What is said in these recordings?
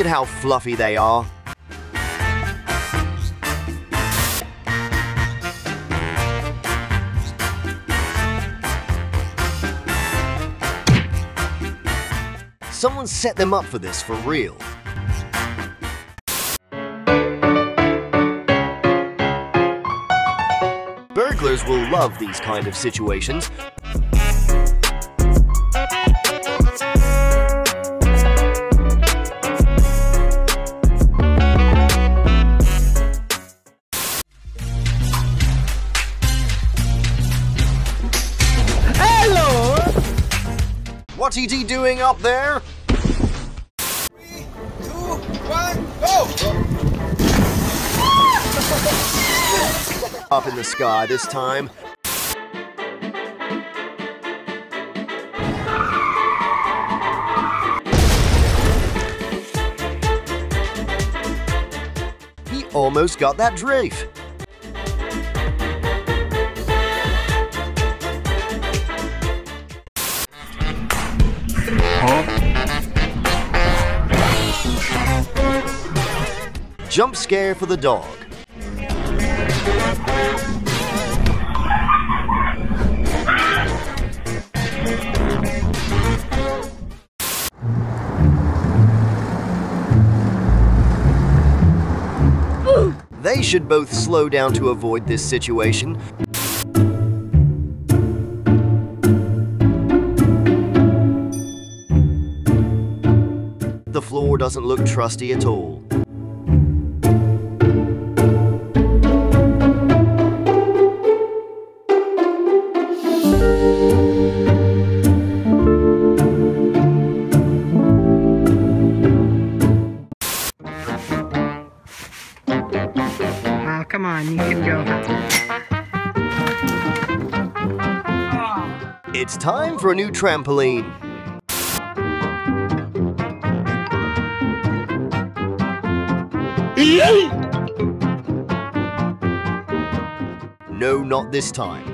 Look at how fluffy they are. Someone set them up for this for real. Burglars will love these kind of situations. What's he doing up there? 3, 2, 1, go! Up in the sky this time. He almost got that drafe. Jump scare for the dog. They should both slow down to avoid this situation. The floor doesn't look trusty at all. Come on, you can go. It's time for a new trampoline. No, not this time.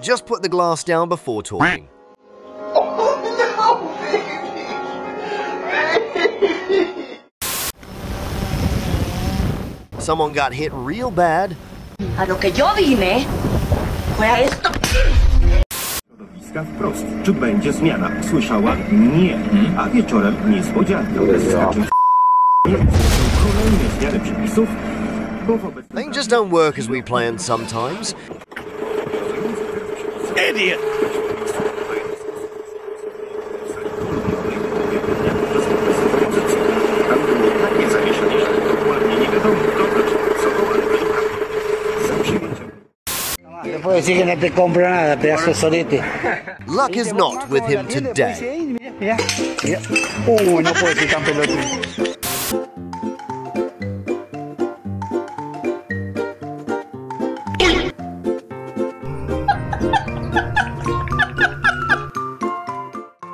Just put the glass down before talking. Someone got hit real bad. A lo que yo vine fue a esto. Czy będzie zmiana? Słyszała? Nie. A wieczorem niespodzianka. Kolejne zmiany przepisów. Things just don't work as we planned sometimes. Idiot. Luck is not with him today.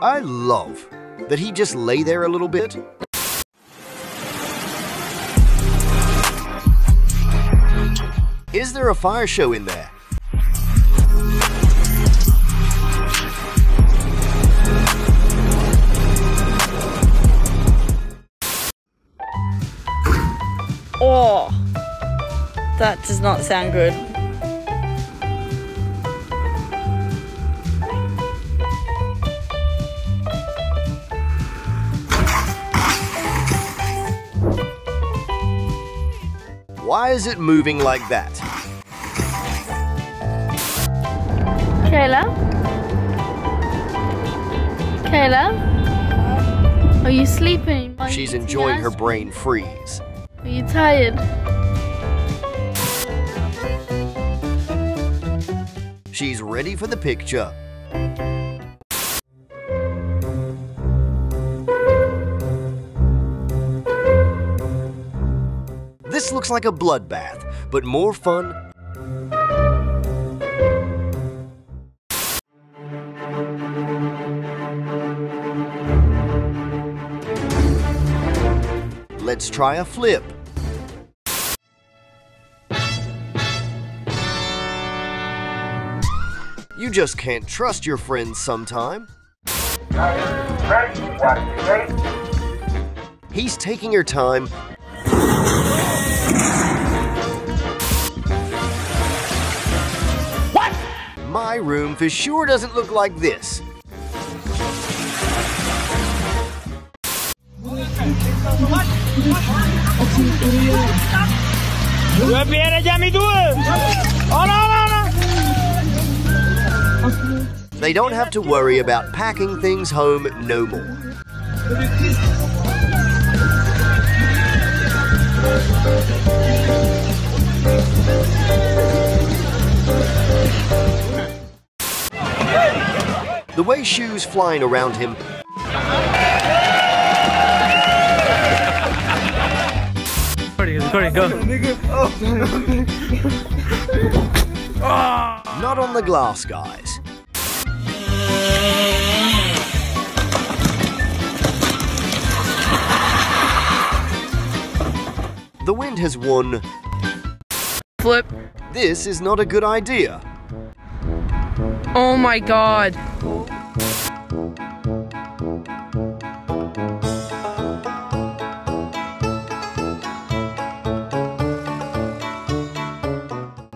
I love that he just lay there a little bit. Is there a fire show in there? Oh, that does not sound good. Why is it moving like that? Kayla? Kayla? Are you sleeping? She's enjoying her brain freeze. Are you tired? She's ready for the picture. This looks like a bloodbath, but more fun. Let's try a flip. You just can't trust your friends sometime. ready, you gotta be ready. He's taking her time. What? My room for sure doesn't look like this. Due piene, dammi due! Oh no, no, no! They don't have to worry about packing things home no more. The way shoes flying around him. Sorry, go. Not on the glass, guys. The wind has won. Flip. This is not a good idea. Oh my God.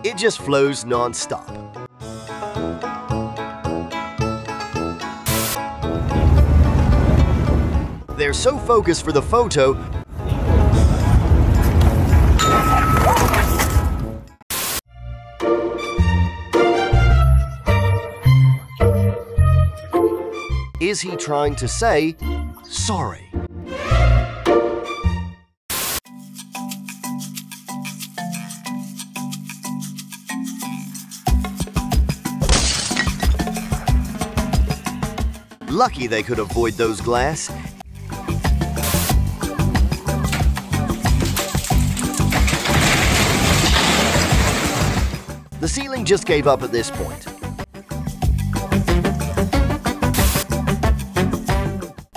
It just flows non-stop. They're so focused for the photo. Is he trying to say sorry? Lucky they could avoid those glass. The ceiling just gave up at this point.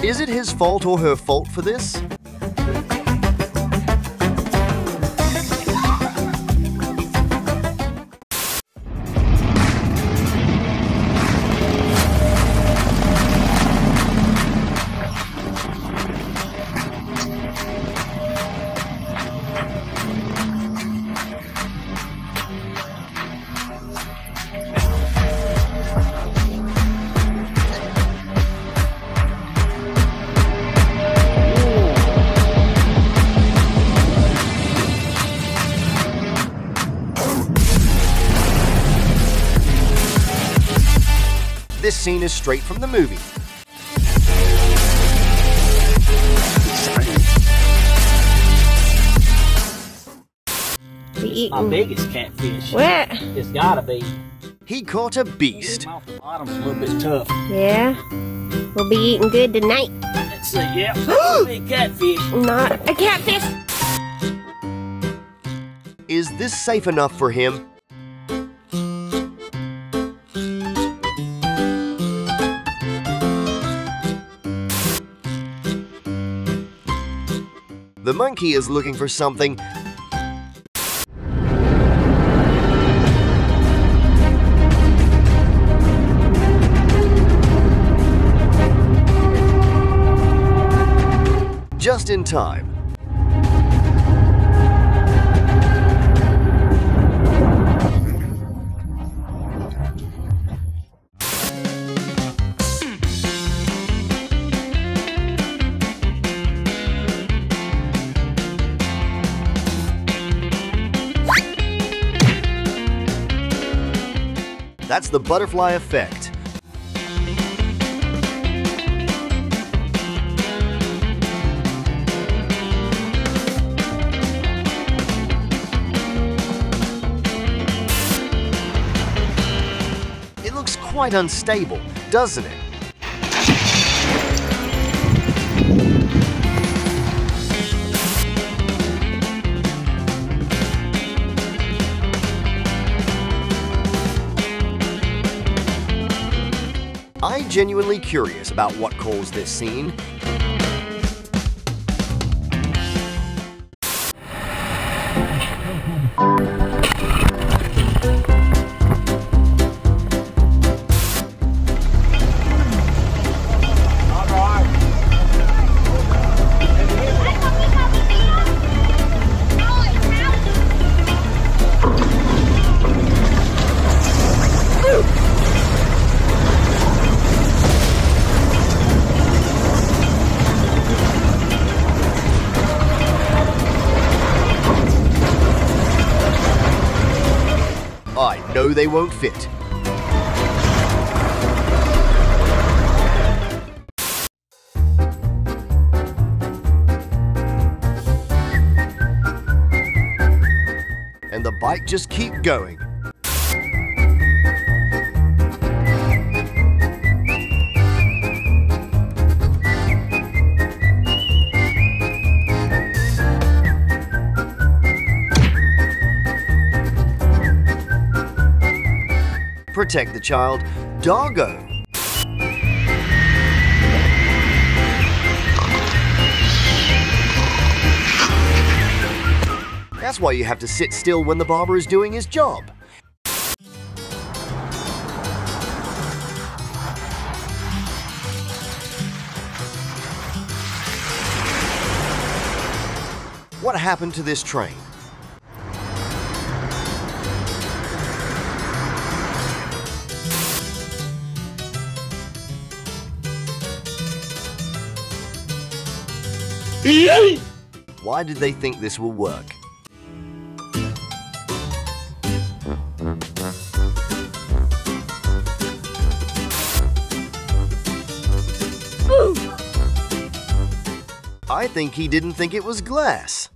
Is it his fault or her fault for this? This scene is straight from the movie. My biggest catfish. What? It's gotta be. He caught a beast. The bottom's a little bit tough. Yeah. We'll be eating good tonight. That's a big catfish. Not a catfish. Is this safe enough for him? The monkey is looking for something. Just in time. That's the butterfly effect. It looks quite unstable, doesn't it? I'm genuinely curious about what caused this scene. All right. know they won't fit. And the bike just keeps going. Protect the child, doggo. That's why you have to sit still when the barber is doing his job. What happened to this train? Why did they think this will work? Ooh. I think he didn't think it was glass.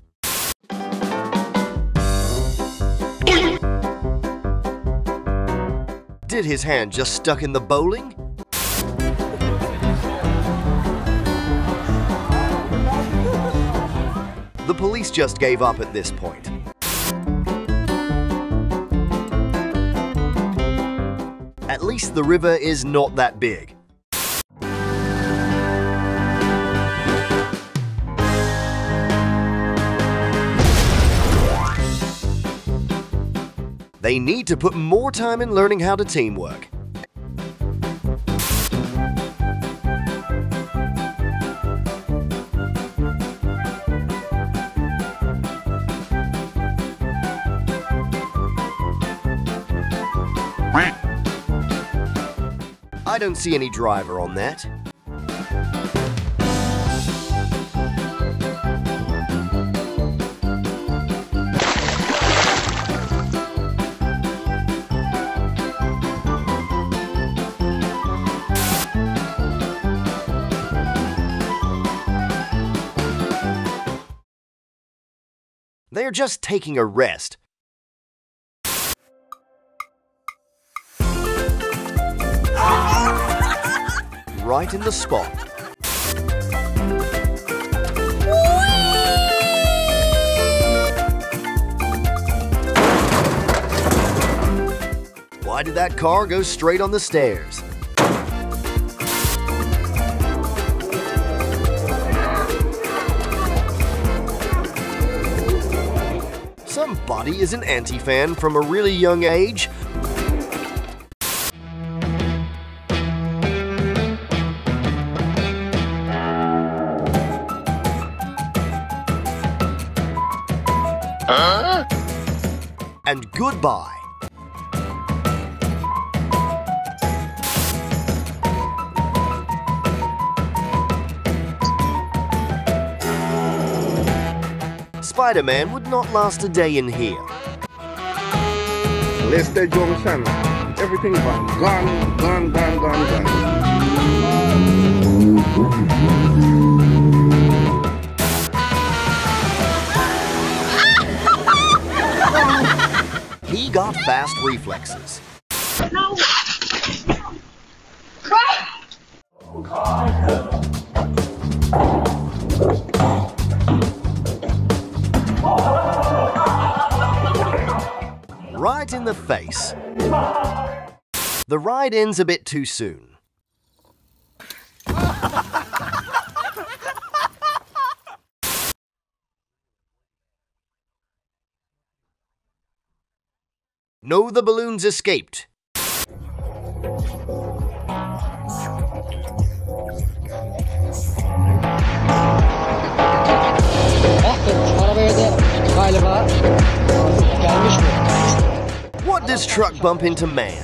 Did his hand just stuck in the bowling? The police just gave up at this point. At least the river is not that big. They need to put more time in learning how to teamwork. I don't see any driver on that. They are just taking a rest. Right in the spot. Whee! Why did that car go straight on the stairs? Somebody is an anti-fan from a really young age. And goodbye. Spider-Man would not last a day in here. Lester Johnson, everything gone, gone, gone, gone, gone, gone. He got fast reflexes. No. Oh, God. Right in the face. The ride ends a bit too soon. No, the balloons escaped. What does truck bump into man?